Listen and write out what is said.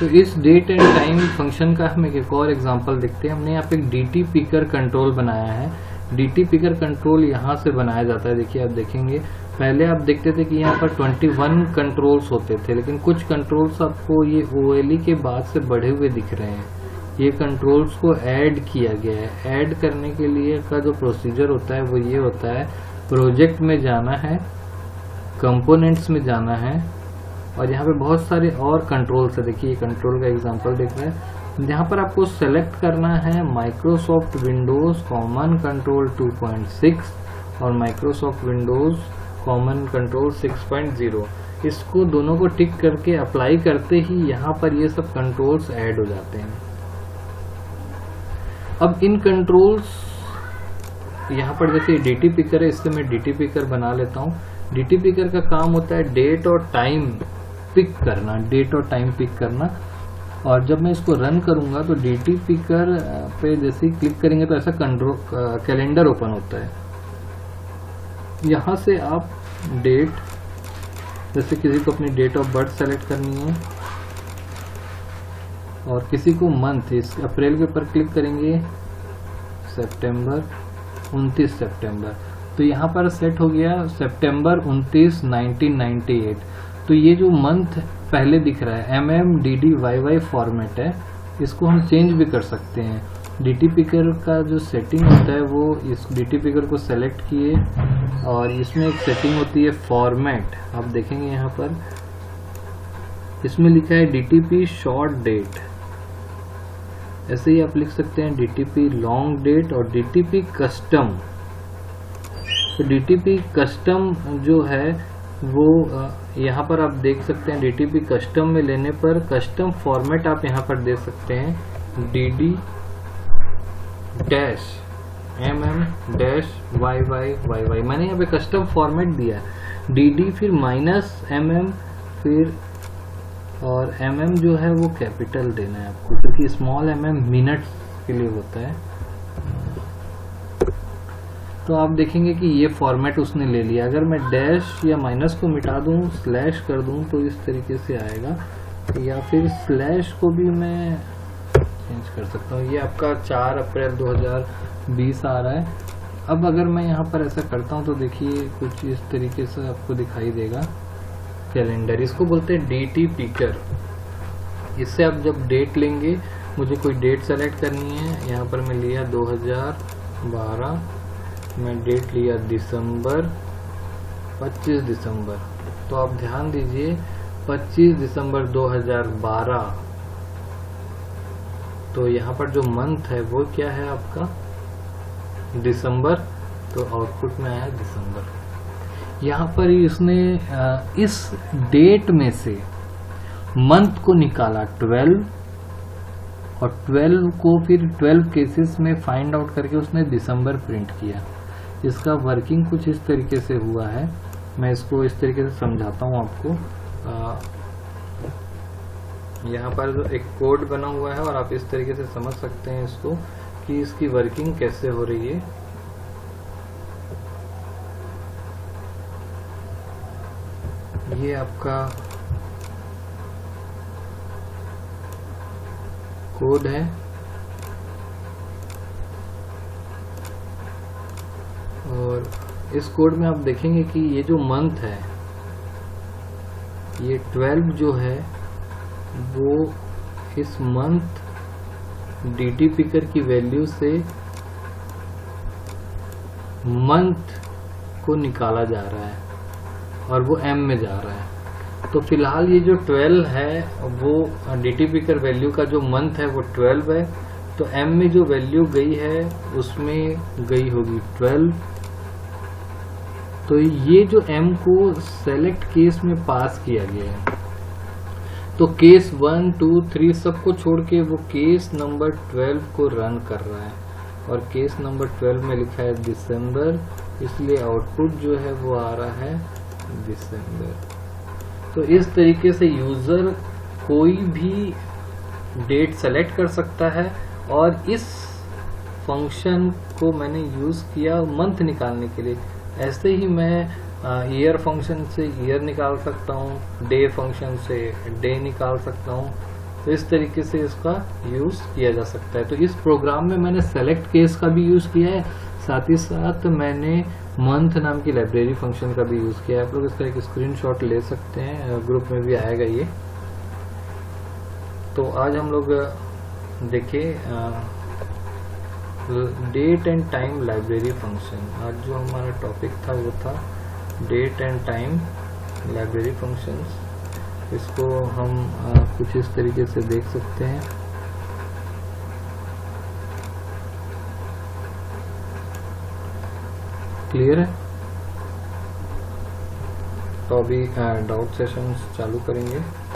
तो इस date and time function का हम एक और एग्जांपल देखते हैं। हमने यहाँ पे डी टी पिकर कंट्रोल बनाया है। डी टी पिकर कंट्रोल यहाँ से बनाया जाता है। देखिए आप देखेंगे, पहले आप देखते थे कि यहाँ पर 21 कंट्रोल्स होते थे, लेकिन कुछ कंट्रोल्स आपको ये ओएलई के बाद से बढ़े हुए दिख रहे हैं। ये कंट्रोल्स को ऐड किया गया है। ऐड करने के लिए का जो प्रोसीजर होता है वो ये होता है, प्रोजेक्ट में जाना है, कंपोनेंट्स में जाना है, और यहाँ पे बहुत सारे और कंट्रोल्स है। देखिए ये कंट्रोल का एग्जांपल देख रहे हैं। यहाँ पर आपको सेलेक्ट करना है माइक्रोसॉफ्ट विंडोज कॉमन कंट्रोल 2.6 और माइक्रोसॉफ्ट विंडोज कॉमन कंट्रोल 6.0। इसको दोनों को टिक करके अप्लाई करते ही यहाँ पर ये सब कंट्रोल्स ऐड हो जाते हैं। अब इन कंट्रोल्स यहाँ पर जैसे डी टी पिकर है, इससे मैं डी टी पिकर बना लेता हूँ। डी टी पिकर का काम होता है डेट और टाइम पिक करना, डेट और टाइम पिक करना। और जब मैं इसको रन करूँगा तो डी टी पिकर पे जैसे ही क्लिक करेंगे तो ऐसा कैलेंडर ओपन होता है। यहाँ से आप डेट, जैसे किसी को अपनी डेट ऑफ बर्थ सेलेक्ट करनी है और किसी को मंथ, इस अप्रैल के ऊपर क्लिक करेंगे, सितंबर 29 सितंबर, तो यहाँ पर सेट हो गया सितंबर 29 1998। तो ये जो मंथ पहले दिख रहा है MMDDYY फॉर्मेट है, इसको हम चेंज भी कर सकते हैं। डी टी पिकर का जो सेटिंग होता है वो, इस डी टी पिकर को सेलेक्ट किए और इसमें एक सेटिंग होती है फॉर्मेट। आप देखेंगे यहाँ पर इसमें लिखा है DTP शॉर्ट डेट, ऐसे ही आप लिख सकते हैं DTP लॉन्ग डेट और DTP कस्टम। तो DTP कस्टम जो है वो यहाँ पर आप देख सकते हैं। DTP कस्टम में लेने पर कस्टम फॉर्मेट आप यहाँ पर दे सकते हैं DD-MM-YYYY। मैंने यहाँ पे कस्टम फॉर्मेट दिया, DD फिर माइनस MM फिर और MM जो है वो कैपिटल देना है आपको, क्योंकि स्मॉल MM मिनट्स के लिए होता है। तो आप देखेंगे कि ये फॉर्मेट उसने ले लिया। अगर मैं डैश या माइनस को मिटा दूं, स्लैश कर दूं तो इस तरीके से आएगा, या फिर स्लैश को भी मैं चेंज कर सकता हूं। ये आपका 4 अप्रैल 2020 आ रहा है। अब अगर मैं यहाँ पर ऐसा करता हूँ तो देखिए कुछ इस तरीके से आपको दिखाई देगा कैलेंडर। इसको बोलते हैं डी टी पिकर। इससे आप जब डेट लेंगे, मुझे कोई डेट सेलेक्ट करनी है। यहाँ पर मैं लिया 2012, मैं डेट लिया दिसंबर 25 दिसंबर। तो आप ध्यान दीजिए 25 दिसंबर 2012। तो यहाँ पर जो मंथ है वो क्या है आपका, दिसंबर। तो आउटपुट में आया दिसंबर। यहाँ पर इसने इस डेट में से मंथ को निकाला 12 और 12 को फिर 12 केसेस में फाइंड आउट करके उसने दिसंबर प्रिंट किया। इसका वर्किंग कुछ इस तरीके से हुआ है। मैं इसको इस तरीके से समझाता हूँ आपको। यहाँ पर एक कोड बना हुआ है और आप इस तरीके से समझ सकते हैं इसको कि इसकी वर्किंग कैसे हो रही है। ये आपका कोड है और इस कोड में आप देखेंगे कि ये जो मंथ है, ये 12 जो है वो इस मंथ डी टी पिकर की वैल्यू से मंथ को निकाला जा रहा है और वो M में जा रहा है। तो फिलहाल ये जो 12 है वो डी टी पिकर वैल्यू का जो मंथ है वो 12 है। तो M में जो वैल्यू गई है उसमें गई होगी 12। तो ये जो M को सेलेक्ट केस में पास किया गया है, तो केस 1, 2, 3 सबको छोड़ के वो केस नंबर 12 को रन कर रहा है और केस नंबर 12 में लिखा है दिसंबर, इसलिए आउटपुट जो है वो आ रहा है दिसंबर। तो इस तरीके से यूजर कोई भी डेट सेलेक्ट कर सकता है। और इस फंक्शन को मैंने यूज किया मंथ निकालने के लिए। ऐसे ही मैं ईयर फंक्शन से ईयर निकाल सकता हूँ, डे फंक्शन से डे निकाल सकता हूँ, तो इस तरीके से इसका यूज़ किया जा सकता है। तो इस प्रोग्राम में मैंने सेलेक्ट केस का भी यूज़ किया है, साथ ही साथ मैंने मंथ नाम की लाइब्रेरी फंक्शन का भी यूज़ किया है। आप लोग इसका एक स्क्रीनशॉट ले सकते हैं, ग्रुप में भी आएगा ये। तो आज हम लोग देखिए date and time library function. आज जो हमारा टॉपिक था वो था date and time library functions. इसको हम कुछ इस तरीके से देख सकते हैं। क्लियर है? तो अभी डाउट सेशंस चालू करेंगे।